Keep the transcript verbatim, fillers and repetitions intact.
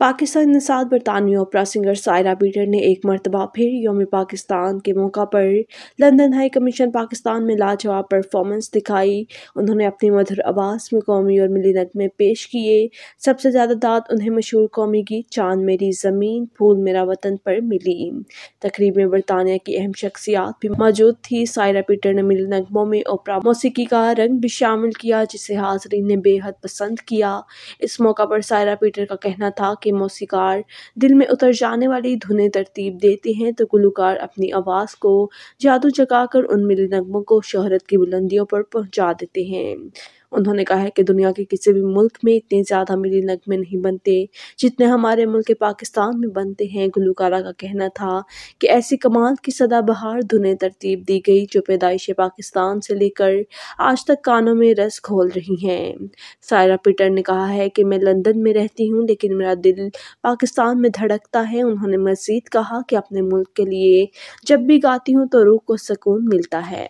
पाकिस्तान के साथ बरतानवी ओपरा सिंगर सायरा पीटर ने एक मरतबा फिर योम पाकिस्तान के मौका पर लंदन हाई कमीशन पाकिस्तान में लाजवाब परफॉर्मेंस दिखाई। उन्होंने अपनी मधुर आवाज़ में कौमी और मिली नगमे पेश किए। सबसे ज़्यादा दाद उन्हें मशहूर कौमी गीत चांद मेरी ज़मीन फूल मेरा वतन पर मिली। तकरीब में बरतानिया की अहम शख्सियात भी मौजूद थी। सायरा पीटर ने मिली नगमों में ओपरा मौसीकी का रंग भी शामिल किया, जिसे हाजरीन ने बेहद पसंद किया। इस मौका पर सायरा पीटर का कहना था कि मौसीकार दिल में उतर जाने वाली धुनें तरतीब देते हैं तो गुलकार अपनी आवाज़ को जादू जगाकर उन मिली नगमों को शोहरत की बुलंदियों पर पहुंचा देते हैं। उन्होंने कहा है कि दुनिया के किसी भी मुल्क में इतने ज़्यादा मिली नगमे नहीं बनते जितने हमारे मुल्क पाकिस्तान में बनते हैं। गुलकारा का कहना था कि ऐसी कमाल की सदाबहार धुनें तरतीब दी गई जो पैदाइश पाकिस्तान से लेकर आज तक कानों में रस घोल रही हैं। सायरा पीटर ने कहा है कि मैं लंदन में रहती हूँ लेकिन मेरा दिल पाकिस्तान में धड़कता है। उन्होंने मज़ीद कहा कि अपने मुल्क के लिए जब भी गाती हूँ तो रूह को सुकून मिलता है।